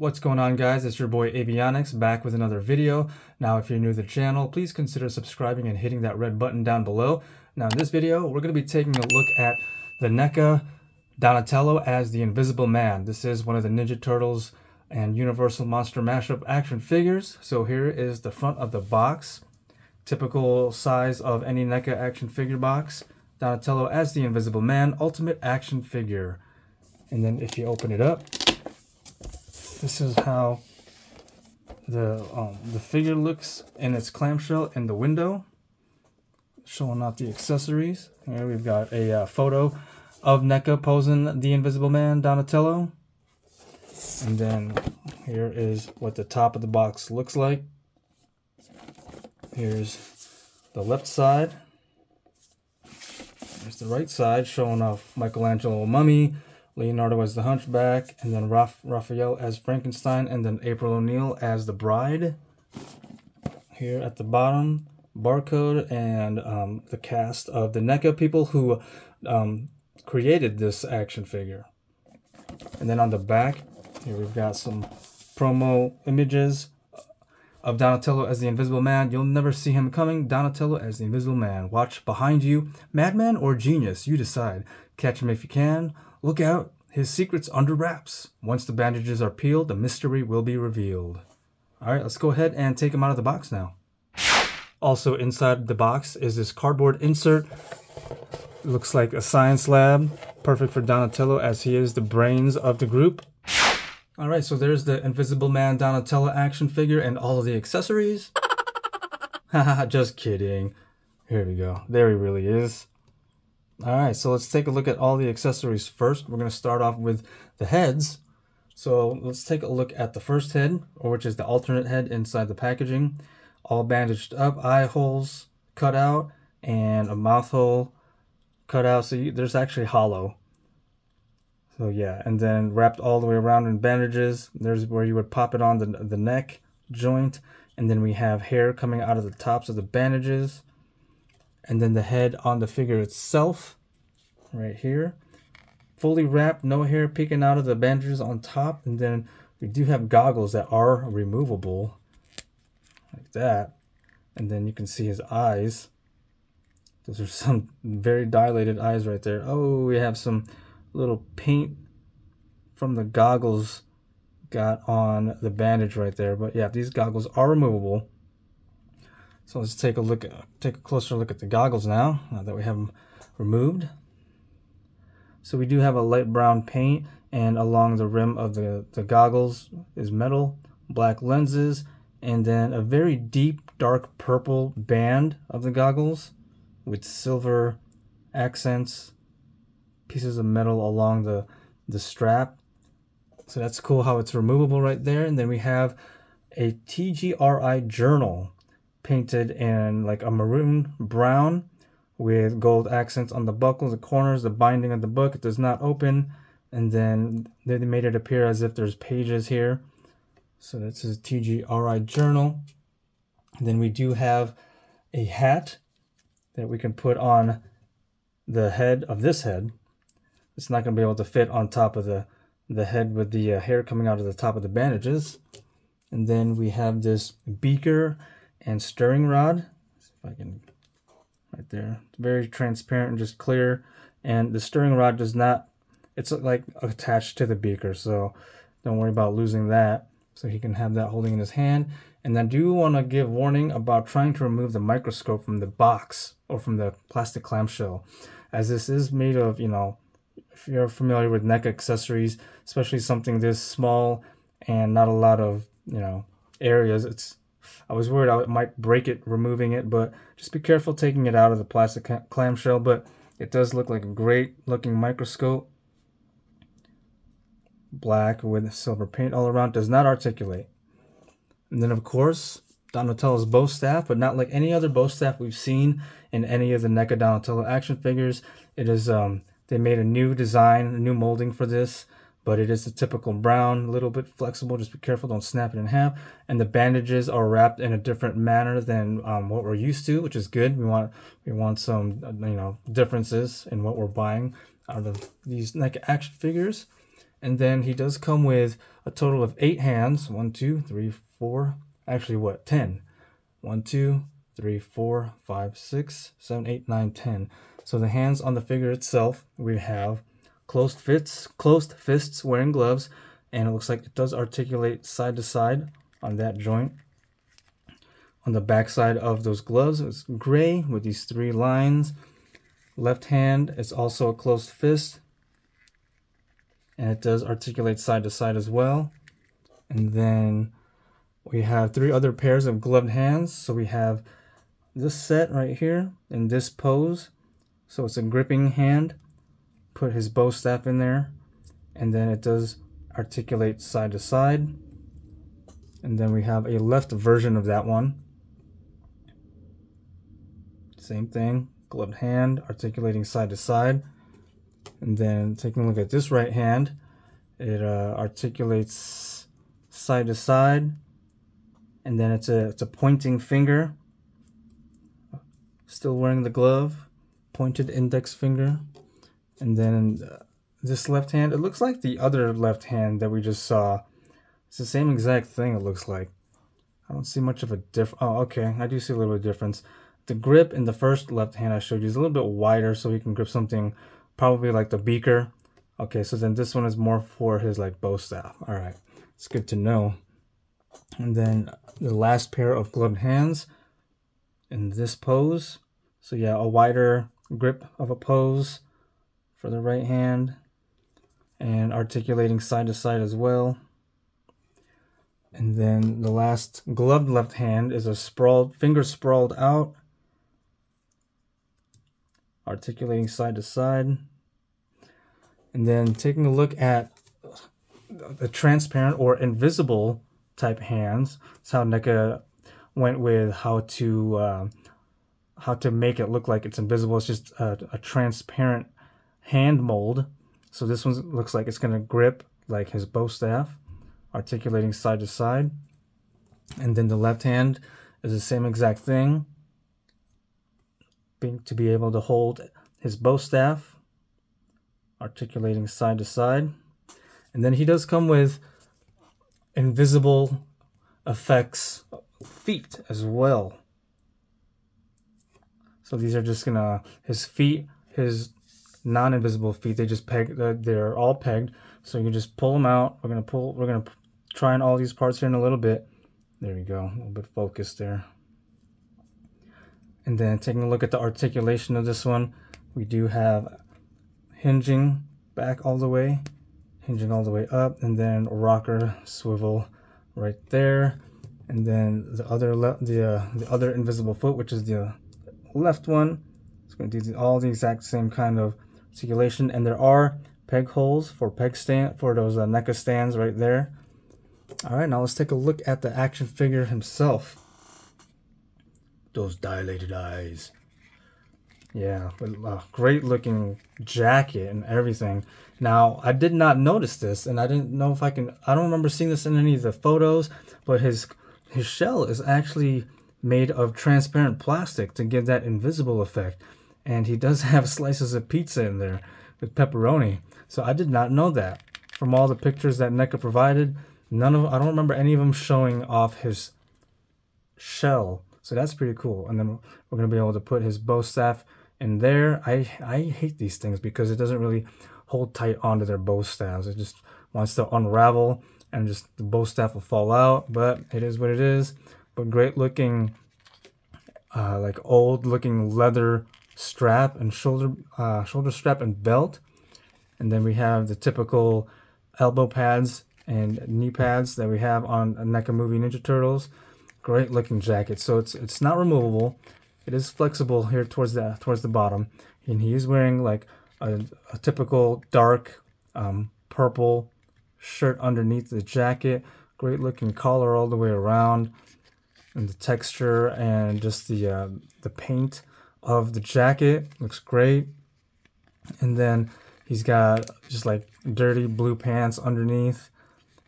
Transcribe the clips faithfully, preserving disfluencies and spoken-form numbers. What's going on, guys? It's your boy Avionyx back with another video. Now if you're new to the channel, please consider subscribing and hitting that red button down below. Now in this video we're going to be taking a look at the NECA Donatello as the Invisible Man. This is one of the Ninja Turtles and Universal Monster mashup action figures. So here is the front of the box, typical size of any NECA action figure box. Donatello as the Invisible Man Ultimate Action Figure. And then if you open it up, this is how the um, the figure looks in its clamshell in the window, showing off the accessories. Here we've got a uh, photo of NECA posing the Invisible Man Donatello. And then here is what the top of the box looks like. Here's the left side. Here's the right side, showing off Michelangelo Mummy, Leonardo as the Hunchback, and then Raphael as Frankenstein, and then April O'Neil as the Bride. Here at the bottom, barcode and um, the cast of the NECA people who um, created this action figure. And then on the back, here we've got some promo images of Donatello as the Invisible Man. You'll never see him coming. Donatello as the Invisible Man. Watch behind you. Madman or genius, you decide. Catch him if you can. Look out, his secret's under wraps. Once the bandages are peeled, the mystery will be revealed. All right, let's go ahead and take him out of the box now. Also inside the box is this cardboard insert. It looks like a science lab, perfect for Donatello as he is the brains of the group. All right, so there's the Invisible Man Donatello action figure and all of the accessories. Haha, just kidding. Here we go, there he really is. Alright, so let's take a look at all the accessories first. We're going to start off with the heads. So let's take a look at the first head, or which is the alternate head inside the packaging. All bandaged up, eye holes cut out, and a mouth hole cut out. So you, there's actually hollow. So yeah, and then wrapped all the way around in bandages. There's where you would pop it on the, the neck joint. And then we have hair coming out of the tops of the bandages. And then the head on the figure itself, right here. Fully wrapped, no hair peeking out of the bandages on top. And then we do have goggles that are removable, like that. And then you can see his eyes. Those are some very dilated eyes right there. Oh, we have some little paint from the goggles got on the bandage right there. But yeah, these goggles are removable. So let's take a look, take a closer look at the goggles now, now that we have them removed. So we do have a light brown paint, and along the rim of the, the goggles is metal, black lenses, and then a very deep dark purple band of the goggles with silver accents, pieces of metal along the, the strap. So that's cool how it's removable right there. And then we have a T G R I journal, painted in like a maroon brown with gold accents on the buckles, the corners, the binding of the book. It does not open, and then they made it appear as if there's pages here. So this is T G R I journal. And then we do have a hat that we can put on the head of this head. It's not going to be able to fit on top of the, the head with the uh, hair coming out of the top of the bandages. And then we have this beaker and stirring rod. See if I can, right there. It's very transparent and just clear. And the stirring rod does not, it's like attached to the beaker, so don't worry about losing that. So he can have that holding in his hand. And I do want to give warning about trying to remove the microscope from the box or from the plastic clamshell, as this is made of, you know, if you're familiar with NECA accessories, especially something this small and not a lot of, you know, areas, it's, I was worried I might break it removing it, but just be careful taking it out of the plastic clamshell. But it does look like a great looking microscope. Black with silver paint all around, does not articulate. And then of course, Donatello's bow staff, but not like any other bow staff we've seen in any of the NECA Donatello action figures. It is, um, they made a new design, a new molding for this. But it is the typical brown, a little bit flexible. Just be careful, don't snap it in half. And the bandages are wrapped in a different manner than um, what we're used to, which is good. We want we want some, you know, differences in what we're buying out of these NECA action figures. And then he does come with a total of eight hands. One, two, three, four. Actually, what? Ten. One, two, three, four, five, six, seven, eight, nine, ten. So the hands on the figure itself, we have closed fists, closed fists wearing gloves. And it looks like it does articulate side to side on that joint. On the back side of those gloves, it's gray with these three lines. Left hand is also a closed fist. And it does articulate side to side as well. And then we have three other pairs of gloved hands. So we have this set right here in this pose. So it's a gripping hand. Put his bow staff in there. And then it does articulate side to side. And then we have a left version of that one. Same thing, gloved hand, articulating side to side. And then taking a look at this right hand, it uh, articulates side to side, and then it's a it's a pointing finger, still wearing the glove, pointed index finger. And then uh, this left hand, it looks like the other left hand that we just saw. It's the same exact thing, it looks like. I don't see much of a diff. Oh, okay, I do see a little bit of difference. The grip in the first left hand I showed you is a little bit wider, so he can grip something probably like the beaker. Okay, so then this one is more for his like bow staff. All right, it's good to know. And then the last pair of gloved hands in this pose. So yeah, a wider grip of a pose for the right hand and articulating side to side as well. And then the last gloved left hand is a sprawled finger sprawled out, articulating side to side. And then taking a look at the transparent or invisible type hands. That's how NECA went with how to uh, how to make it look like it's invisible. It's just a, a transparent hand mold. So this one looks like it's going to grip like his bow staff, articulating side to side. And then the left hand is the same exact thing, being to be able to hold his bow staff, articulating side to side. And then he does come with invisible effects feet as well. So these are just gonna, his feet, his non-invisible feet, they just peg, they're all pegged. So you can just pull them out. We're gonna pull, we're gonna try on all these parts here in a little bit. There you go, a little bit focused there. And then taking a look at the articulation of this one, we do have hinging back all the way, hinging all the way up, and then rocker swivel right there. And then the other the uh, the other invisible foot, which is the left one, it's going to do all the exact same kind of articulation. And there are peg holes for peg stand for those uh, NECA stands right there. All right, now let's take a look at the action figure himself. Those dilated eyes. Yeah, but, uh, great looking jacket and everything. Now, I did not notice this, and I didn't know if I can... I don't remember seeing this in any of the photos, but his his shell is actually made of transparent plastic to give that invisible effect. And he does have slices of pizza in there with pepperoni. So I did not know that. From all the pictures that NECA provided, none of I don't remember any of them showing off his shell. So that's pretty cool. And then we're going to be able to put his bow staff in there. I, I hate these things because it doesn't really hold tight onto their bow staffs. It just wants to unravel and just the bow staff will fall out. But it is what it is. But great looking, uh, like old looking leather strap and shoulder, uh, shoulder strap and belt. And then we have the typical elbow pads and knee pads that we have on NECA Movie Ninja Turtles. Great looking jacket. So it's it's not removable. It is flexible here towards the towards the bottom, and he is wearing like a, a typical dark um, purple shirt underneath the jacket. Great looking collar all the way around, and the texture and just the uh, the paint of the jacket looks great. And then he's got just like dirty blue pants underneath,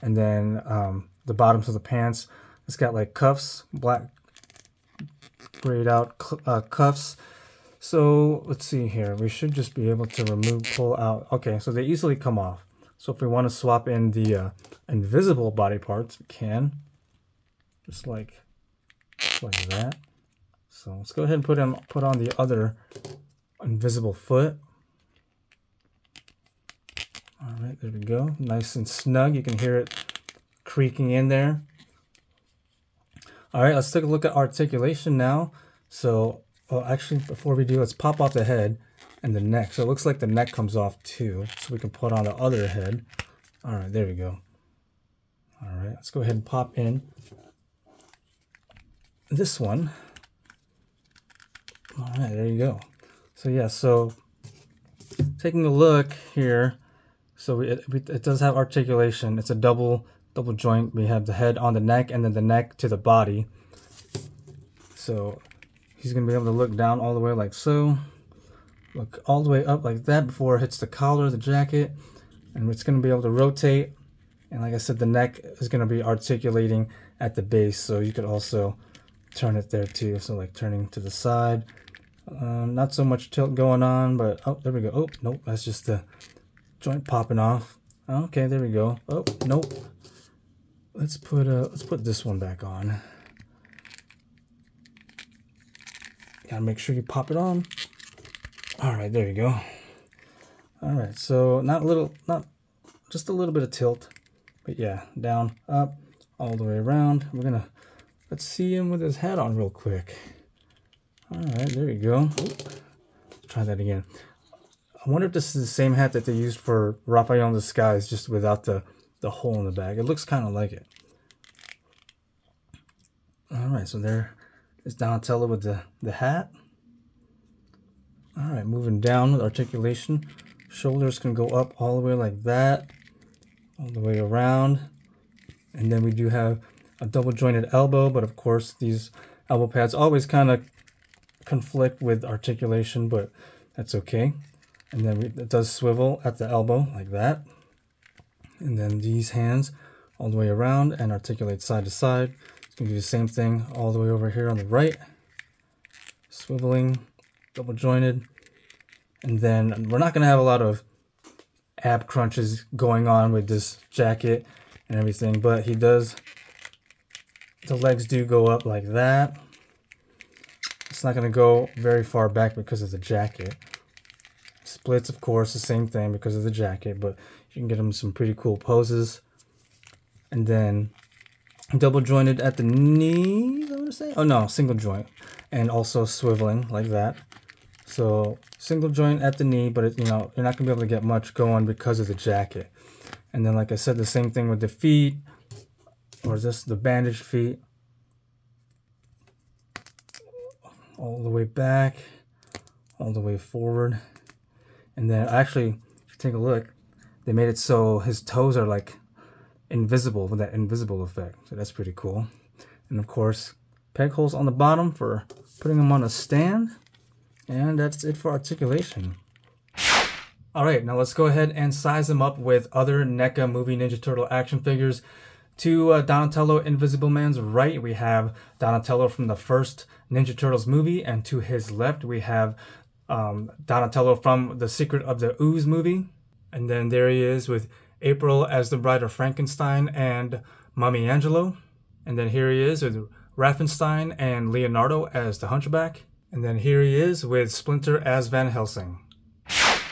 and then um, the bottoms of the pants. It's got like cuffs, black grayed out uh, cuffs. So let's see here. We should just be able to remove, pull out. Okay, so they easily come off. So if we want to swap in the uh, invisible body parts, we can. Just like, just like that. So let's go ahead and put on, put on the other invisible foot. All right, there we go. Nice and snug. You can hear it creaking in there. All right, let's take a look at articulation now. So, well, actually, before we do, let's pop off the head and the neck. So it looks like the neck comes off too, so we can put on the other head. All right, there we go. All right, let's go ahead and pop in this one. All right, there you go. So yeah, so taking a look here, so it, it does have articulation. It's a double double joint. We have the head on the neck and then the neck to the body. So he's gonna be able to look down all the way like so, look all the way up like that before it hits the collar, the jacket, and it's gonna be able to rotate. And like I said, the neck is gonna be articulating at the base, so you could also turn it there too. So like turning to the side. Um, not so much tilt going on, but oh, there we go. Oh, nope, that's just the joint popping off. Okay, there we go. Oh, nope. Let's put uh, let's put this one back on. Gotta make sure you pop it on. All right, there you go. All right, so not a little, not just a little bit of tilt, but yeah, down, up, all the way around. We're gonna let's see him with his hat on real quick. All right, there we go. Let's try that again. I wonder if this is the same hat that they used for Raphael in Disguise, just without the, the hole in the back. It looks kind of like it. All right, so there is Donatello with the, the hat. All right, moving down with articulation. Shoulders can go up all the way like that, all the way around. And then we do have a double jointed elbow, but of course these elbow pads always kind of conflict with articulation, but that's okay. And then we, it does swivel at the elbow like that. And then these hands all the way around and articulate side to side. It's gonna do the same thing all the way over here on the right. Swiveling, double jointed. And then we're not gonna have a lot of ab crunches going on with this jacket and everything, but he does, the legs do go up like that. It's not gonna go very far back because of the jacket. Splits, of course, the same thing because of the jacket, but you can get them some pretty cool poses. And then double jointed at the knee, I would say. Oh no, single joint, and also swiveling like that. So single joint at the knee, but it, you know, you're not gonna be able to get much going because of the jacket. And then, like I said, the same thing with the feet, or just the bandaged feet, all the way back, all the way forward. And then actually, if you take a look, they made it so his toes are like invisible with that invisible effect. So that's pretty cool. And of course, peg holes on the bottom for putting them on a stand. And that's it for articulation. All right, now let's go ahead and size them up with other NECA Movie Ninja Turtle action figures. To uh, Donatello, Invisible Man's right, we have Donatello from the first Ninja Turtles movie, and to his left, we have Um, Donatello from The Secret of the Ooze movie. And then there he is with April as the Bride of Frankenstein and Mummy Angelo. And then here he is with Raphael and Leonardo as the Hunchback. And then here he is with Splinter as Van Helsing.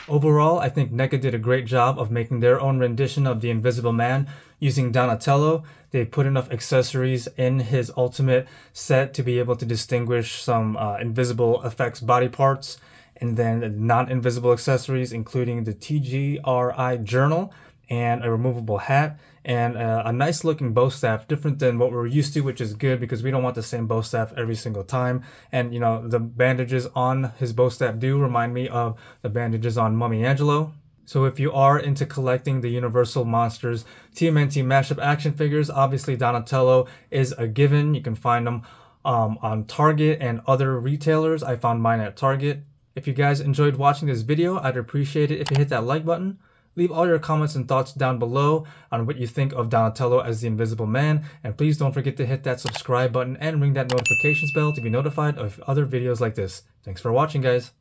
Overall, I think NECA did a great job of making their own rendition of the Invisible Man using Donatello. They put enough accessories in his ultimate set to be able to distinguish some uh, invisible effects body parts. And then non-invisible accessories, including the T G R I journal and a removable hat and a, a nice looking bow staff, different than what we're used to, which is good because we don't want the same bow staff every single time. And you know, the bandages on his bow staff do remind me of the bandages on Mummy Angelo. So if you are into collecting the Universal Monsters T M N T mashup action figures, obviously Donatello is a given. You can find them um, on Target and other retailers. I found mine at Target. If you guys enjoyed watching this video, I'd appreciate it if you hit that like button. Leave all your comments and thoughts down below on what you think of Donatello as the Invisible Man. And please don't forget to hit that subscribe button and ring that notifications bell to be notified of other videos like this. Thanks for watching, guys.